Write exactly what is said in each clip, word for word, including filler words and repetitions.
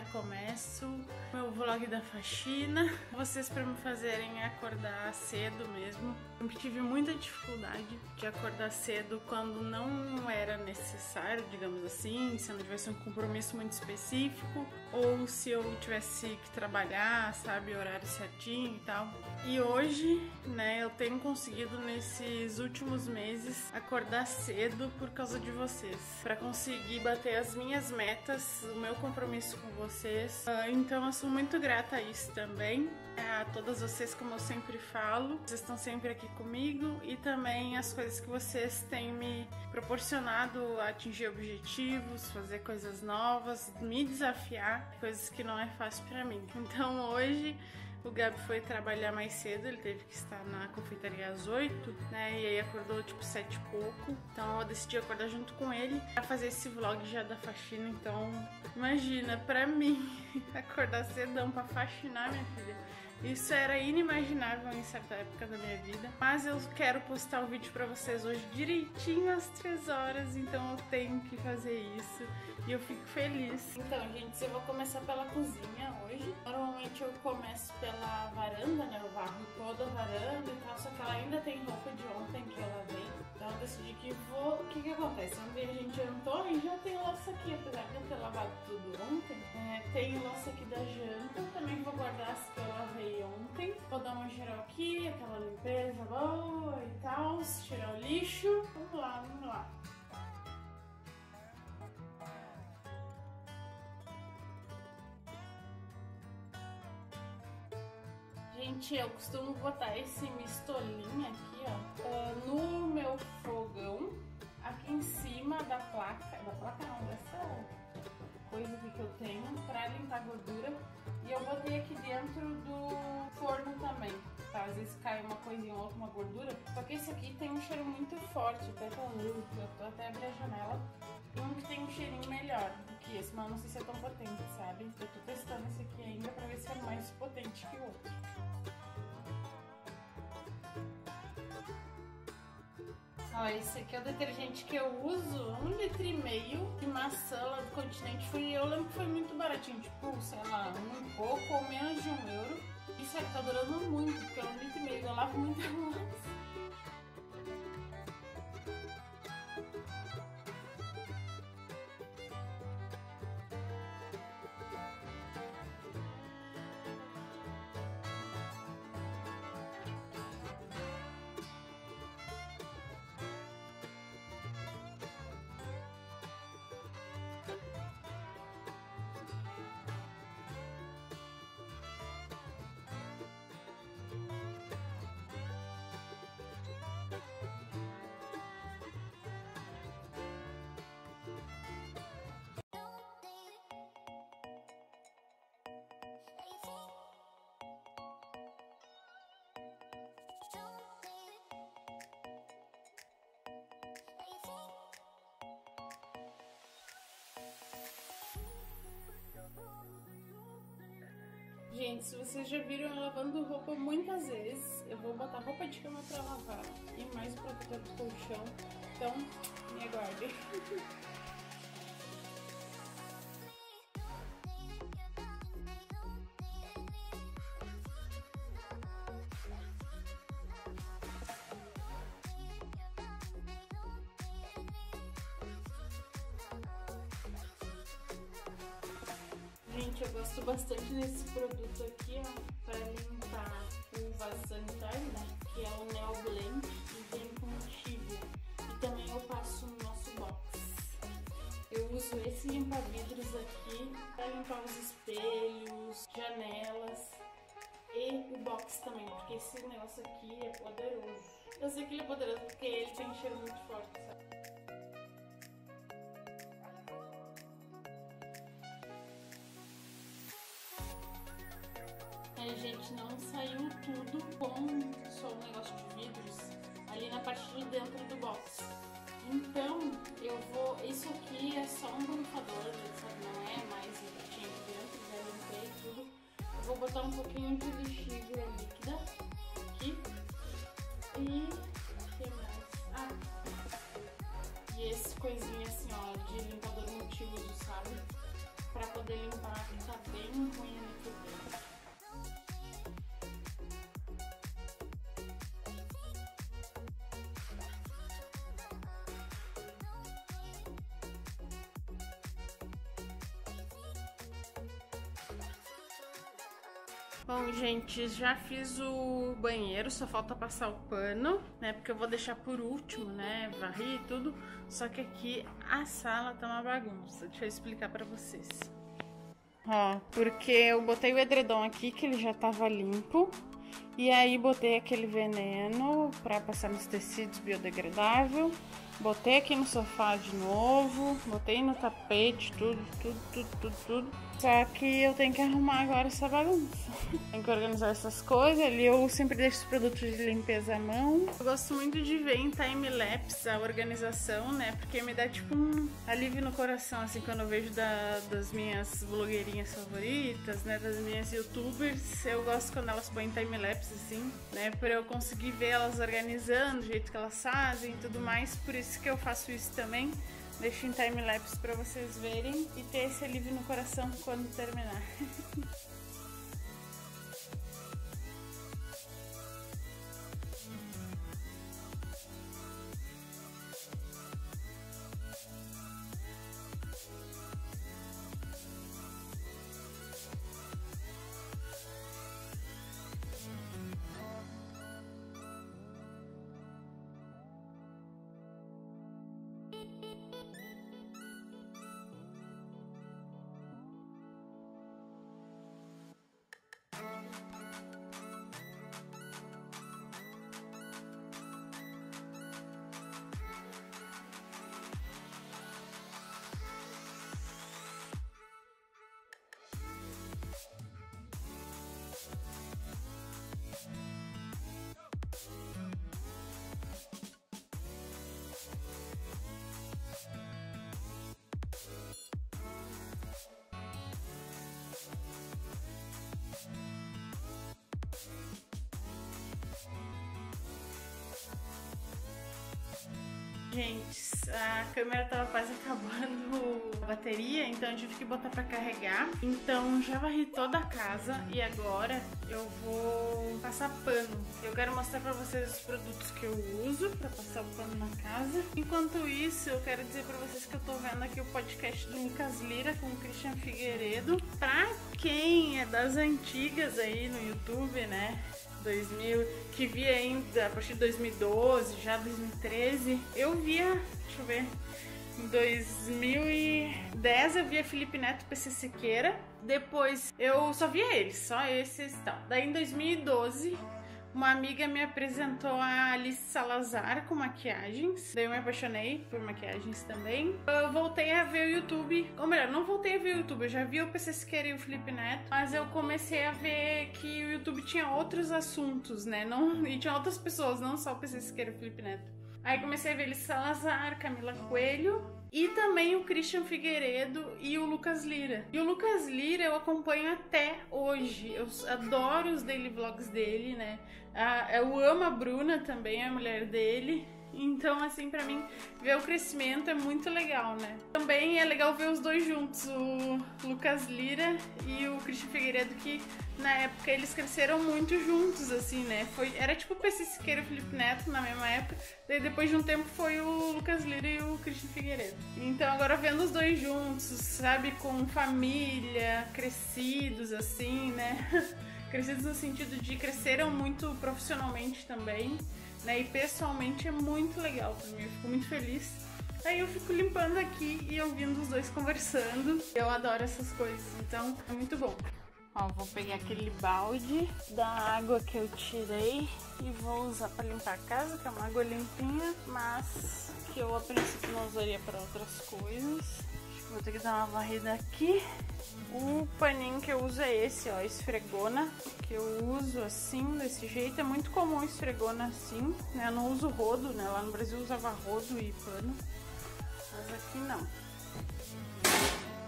já começo meu vlog da faxina. Vocês pra me fazerem acordar cedo mesmo. Eu tive muita dificuldade de acordar cedo quando não era necessário, digamos assim, se eu não tivesse um compromisso muito específico ou se eu tivesse que trabalhar, sabe, horário certinho e tal. E hoje, né, eu tenho conseguido nesses últimos meses acordar cedo por causa de vocês, pra conseguir bater as minhas metas, o meu compromisso com vocês. Então eu sou muito grata a isso também, a todas vocês, como eu sempre falo, vocês estão sempre aqui comigo e também as coisas que vocês têm me proporcionado a atingir objetivos, fazer coisas novas, me desafiar, coisas que não é fácil pra mim. Então hoje o Gabi foi trabalhar mais cedo, ele teve que estar na confeitaria às oito, né, e aí acordou tipo sete e pouco, então eu decidi acordar junto com ele pra fazer esse vlog já da faxina. Então imagina, pra mim, acordar cedão pra faxinar, minha filha, isso era inimaginável em certa época da minha vida. Mas eu quero postar o vídeo pra vocês hoje direitinho às três horas, então eu tenho que fazer isso e eu fico feliz. Então, gente, eu vou começar pela cozinha hoje. Normalmente eu começo pela varanda, né, eu varro toda a varanda e tal, só que ela ainda tem roupa de ontem que ela veio. Então eu decidi que vou... O que que acontece? Ontem a gente jantou e já tem louça aqui, apesar de eu ter lavado tudo ontem. É, tem louça aqui da janta, também vou guardar as que eu lavei ontem. Vou dar uma geral aqui, aquela limpeza boa e tal, tirar o lixo. Vamos lá, vamos lá. Gente, eu costumo botar esse mistolinho aqui, ó, no meu fogão, aqui em cima da placa, da placa não, dessa coisa aqui que eu tenho pra limpar gordura. E eu botei aqui dentro do forno também, tá? Às vezes cai uma coisinha ou outra, uma gordura. Só que esse aqui tem um cheiro muito forte, até tão lindo, eu tô até abrindo a janela. E um que tem um cheirinho melhor do que esse, mas eu não sei se é tão potente, sabe? Eu tô testando esse aqui ainda pra ver se é mais potente que o outro. Ó, esse aqui é o detergente que eu uso, um litro e meio de maçã lá do Continente. Foi, eu lembro que foi muito baratinho, tipo, sei lá, um e pouco ou menos de um euro. Isso aqui tá durando muito, porque é um litro e meio, eu lavo muito mais. Gente, se vocês já viram eu lavando roupa muitas vezes, eu vou botar roupa de cama pra lavar e mais o protetor do colchão, então me aguardem. Gente, eu gosto bastante desse produto aqui, ó, pra limpar o vaso sanitário, né, que é o Neo Blend, e vem com tibia. E também eu passo no nosso box. Eu uso esse limpa-vidros aqui pra limpar os espelhos, janelas e o box também, porque esse negócio aqui é poderoso. Eu sei que ele é poderoso porque ele tem um cheiro muito forte, sabe? A gente não saiu tudo com só um negócio de vidros ali na parte de dentro do box. Então eu vou... Isso aqui é só um borrifador, sabe? Não é mais o que tinha aqui dentro, já limpei tudo. Eu vou botar um pouquinho de lixívia líquida aqui. E tem mais. Ah! E esse coisinha assim, ó, de limpador multiuso, sabe? pra poder limpar, porque tá bem ruim aqui dentro. Bom, gente, já fiz o banheiro, só falta passar o pano, né, porque eu vou deixar por último, né, varrer e tudo. Só que aqui a sala tá uma bagunça, deixa eu explicar pra vocês. Ó, porque eu botei o edredom aqui, que ele já tava limpo, e aí botei aquele veneno pra passar nos tecidos biodegradável, botei aqui no sofá de novo, botei no tapete, tudo, tudo, tudo, tudo, tudo. Só que eu tenho que arrumar agora essa bagunça. Tenho que organizar essas coisas. Ali eu sempre deixo os produtos de limpeza à mão. Eu gosto muito de ver em time-lapse a organização, né? Porque me dá tipo um alívio no coração, assim, quando eu vejo da, das minhas blogueirinhas favoritas, né? Das minhas youtubers. Eu gosto quando elas põem time-lapse, assim, né? Pra eu conseguir ver elas organizando, o jeito que elas fazem e tudo mais. Por isso que eu faço isso também. Deixo em time-lapse pra vocês verem e ter esse alívio no coração quando terminar. Gente, a câmera tava quase acabando a bateria, então eu tive que botar pra carregar. Então já varri toda a casa e agora eu vou passar pano. Eu quero mostrar pra vocês os produtos que eu uso pra passar o pano na casa. Enquanto isso, eu quero dizer pra vocês que eu tô vendo aqui o podcast do Lucas Lira com o Christian Figueiredo. Pra quem é das antigas aí no YouTube, né? dois mil, que via ainda a partir de dois mil e doze, já dois mil e treze, eu via, deixa eu ver, em dois mil e dez eu via Felipe Neto, P C Siqueira, depois eu só via eles, só esses e tal. Daí em dois mil e doze uma amiga me apresentou a Alice Salazar com maquiagens, daí eu me apaixonei por maquiagens também. Eu voltei a ver o YouTube, ou melhor, não voltei a ver o YouTube, eu já vi o P C Siqueira e o Felipe Neto, mas eu comecei a ver que o YouTube tinha outros assuntos, né, não, e tinha outras pessoas, não só o P C Siqueira e o Felipe Neto. Aí comecei a ver Alice Salazar, Camila Coelho, e também o Christian Figueiredo e o Lucas Lira. E o Lucas Lira eu acompanho até hoje. Eu adoro os daily vlogs dele, né? Eu amo a Bruna também, a mulher dele. Então, assim, pra mim, ver o crescimento é muito legal, né? Também é legal ver os dois juntos, o Lucas Lira e o Christian Figueiredo, que na época eles cresceram muito juntos, assim, né? Foi, era tipo o P C Siqueira e o Felipe Neto na mesma época, daí depois de um tempo foi o Lucas Lira e o Christian Figueiredo. Então agora vendo os dois juntos, sabe, com família, crescidos, assim, né? Crescidos no sentido de cresceram muito profissionalmente também, né? E pessoalmente é muito legal pra mim, eu fico muito feliz. Aí eu fico limpando aqui e ouvindo os dois conversando. Eu adoro essas coisas, então é muito bom. Ó, vou pegar aquele balde da água que eu tirei e vou usar pra limpar a casa, que é uma água limpinha, mas que eu a princípio não usaria pra outras coisas. Acho que vou ter que dar uma varrida aqui. O paninho que eu uso é esse, ó, esfregona, que eu uso assim, desse jeito. É muito comum esfregona assim, né? Eu não uso rodo, né? Lá no Brasil eu usava rodo e pano, mas aqui não.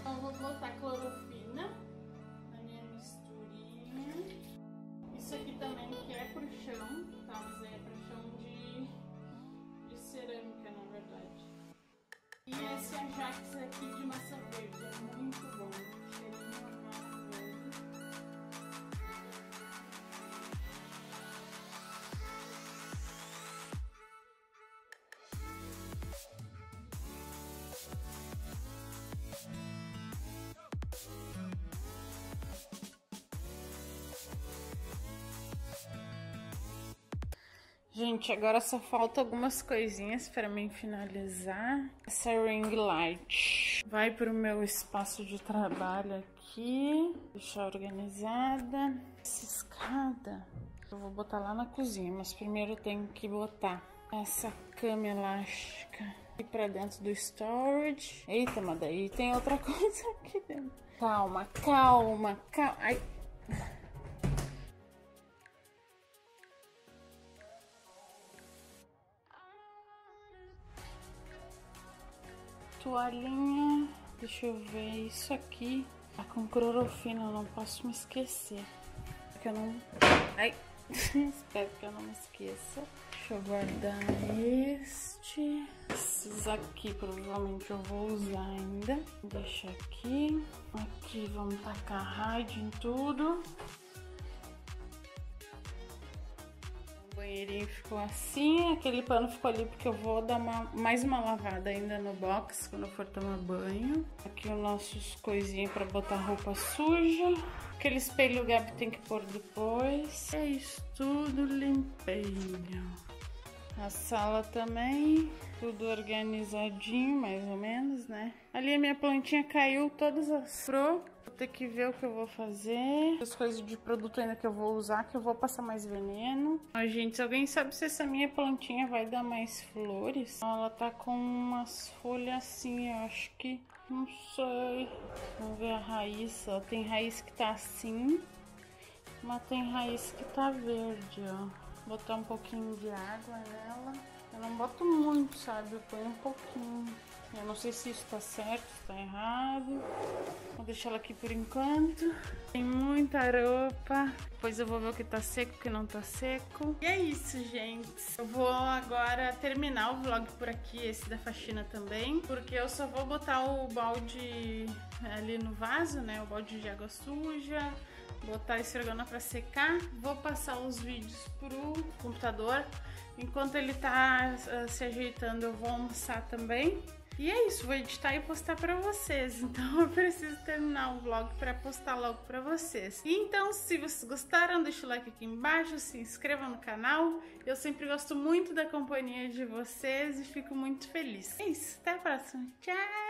Então vou botar clorofina na minha misturinha. Isso aqui também que é pro chão, tá? Mas é pro chão de, de cerâmica, na verdade. E esse Ajax aqui de maçã verde é muito bom. Cheirinho maravilhoso. Gente, agora só falta algumas coisinhas para mim finalizar. Essa ring light vai para o meu espaço de trabalho aqui. Deixar organizada. Essa escada eu vou botar lá na cozinha, mas primeiro eu tenho que botar essa cama elástica aqui para dentro do storage. Eita, mas daí tem outra coisa aqui dentro. Calma, calma, calma. Ai... Toalhinha, deixa eu ver isso aqui. Tá com clorofila, não posso me esquecer. Que eu não. Ai! Espero que eu não me esqueça. Deixa eu guardar este. Esses aqui provavelmente eu vou usar ainda. Deixa aqui. Aqui vamos tacar raid em tudo. O banheirinho ficou assim, aquele pano ficou ali porque eu vou dar uma, mais uma lavada ainda no box quando eu for tomar banho. Aqui os nossos coisinhos pra botar roupa suja. Aquele espelho o Gabi tem que pôr depois. É isso tudo limpinho. A sala também, tudo organizadinho mais ou menos, né? Ali a minha plantinha caiu, todas as pro. Vou ter que ver o que eu vou fazer. As coisas de produto ainda que eu vou usar, que eu vou passar mais veneno. Ó, gente, alguém sabe se essa minha plantinha vai dar mais flores? Ela tá com umas folhas assim, eu acho que... Não sei. Vamos ver a raiz, ó. Tem raiz que tá assim, mas tem raiz que tá verde, ó. Vou botar um pouquinho de água nela. Eu não boto muito, sabe? Eu ponho um pouquinho. Eu não sei se isso tá certo, se tá errado. Vou deixar ela aqui por enquanto. Tem muita roupa. Depois eu vou ver o que tá seco, o que não tá seco. E é isso, gente. Eu vou agora terminar o vlog por aqui, esse da faxina também. Porque eu só vou botar o balde ali no vaso, né? O balde de água suja. Botar a esfregona pra secar. Vou passar os vídeos pro computador. Enquanto ele tá uh, se ajeitando, eu vou almoçar também. E é isso, vou editar e postar pra vocês. Então eu preciso terminar o vlog pra postar logo pra vocês. E então, se vocês gostaram, deixa o like aqui embaixo, se inscreva no canal. Eu sempre gosto muito da companhia de vocês e fico muito feliz. É isso, até a próxima. Tchau!